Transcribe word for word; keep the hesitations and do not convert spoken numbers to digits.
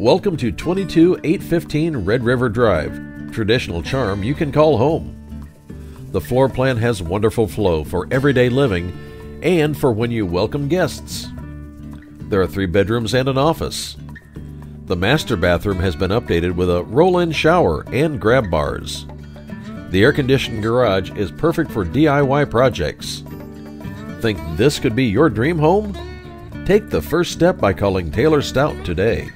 Welcome to twenty-two eight fifteen Red River Drive, traditional charm you can call home. The floor plan has wonderful flow for everyday living and for when you welcome guests. There are three bedrooms and an office. The master bathroom has been updated with a roll-in shower and grab bars. The air-conditioned garage is perfect for D I Y projects. Think this could be your dream home? Take the first step by calling Taylor Stout today.